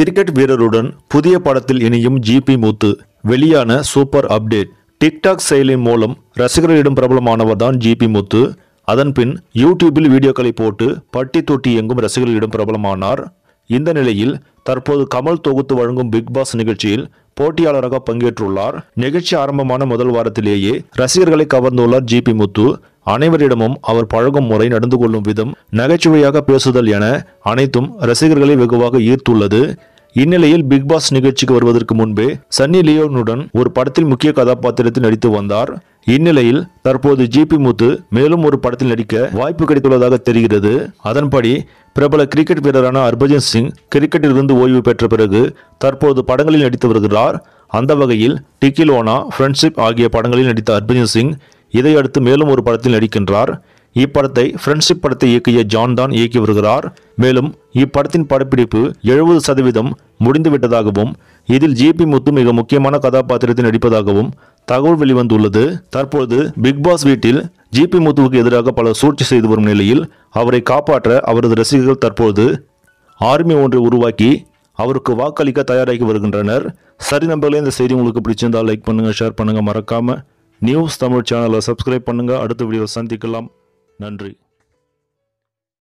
Cricket வீரருடன் புதிய படத்தில் இணையும் ஜிபி முத்து வெளியான சூப்பர் அப்டேட். டிக்டாக் செயலி மூலம் ரசிகர்களிடம் பிரபலமானவர் தான் ஜிபி முத்து. அதன் பின் யூடியூபில் வீடியோக்களை போட்டு பட்டி தொட்டி எங்கும் ரசிகர்களிடம் பிரபலமானார். இந்த நிலையில் தற்போது கமல் தொகுத்து வழங்கும் பிக் பாஸ் நிகழ்ச்சியில் போட்டியாளராக பங்கேற்றுள்ளார். நிகழ்ச்சி ஆரம்பமான முதல் வாரத்திலேயே ரசிகர்களை கவர்ந்துள்ளார் ஜிபி முத்து. அனைவரிடமும் அவர் பழகும் முறை, நடந்து கொள்ளும் விதம், நகைச்சுவையாக பேசுதல் என அனைத்தும் ரசிகர்களை வெகுவாக ஈர்த்துள்ளது. இந்நிலையில் பிக் பாஸ் நிகழ்ச்சிக்கு வருவதற்கு முன்பே சன்னி லியோனுடன் ஒரு படத்தில் முக்கிய கதாபாத்திரத்தில் நடித்து வந்தார். இந்நிலையில் தற்போது ஜிபி முத்து மேலும் ஒரு படத்தில் நடிக்க வாய்ப்பு கிடைத்துள்ளதாக தெரிகிறது. அதன்படி பிரபல கிரிக்கெட் வீரரான ஹர்பஜன் சிங் கிரிக்கெட்டிலிருந்து ஓய்வு பெற்ற பிறகு தற்போது படங்களில் நடித்து வருகிறார். அந்த வகையில் டிக்கி லோனா, ஃப்ரெண்ட்ஷிப் ஆகிய படங்களில் நடித்த ஹர்பஜன் சிங் இதையடுத்து மேலும் ஒரு படத்தில் நடிக்கின்றார். இப்படத்தை ஃப்ரெண்ட்ஷிப் படத்தை இயக்கிய ஜான் தான் இயக்கி வருகிறார். மேலும் இப்படத்தின் படப்பிடிப்பு 70% முடிந்துவிட்டதாகவும் இதில் ஜிபி முத்து மிக முக்கியமான கதாபாத்திரத்தில் நடிப்பதாகவும் தகவல் வெளிவந்துள்ளது. தற்போது பிக் பாஸ் வீட்டில் ஜிபி முத்துவுக்கு எதிராக பல சூழ்ச்சி செய்து வரும் நிலையில் அவரை காப்பாற்ற அவரது ரசிகர்கள் தற்போது ஆர்மி ஒன்றை உருவாக்கி அவருக்கு வாக்களிக்க தயாராகி வருகின்றனர். சரி நம்பர்களே, இந்த செய்தி உங்களுக்கு பிடிச்சிருந்தால் லைக் பண்ணுங்கள், ஷேர் பண்ணுங்கள், மறக்காமல் நியூஸ் தமிழ் சேனலை சப்ஸ்கிரைப் பண்ணுங்கள். அடுத்த வீடியோவை சந்திக்கலாம். நன்றி.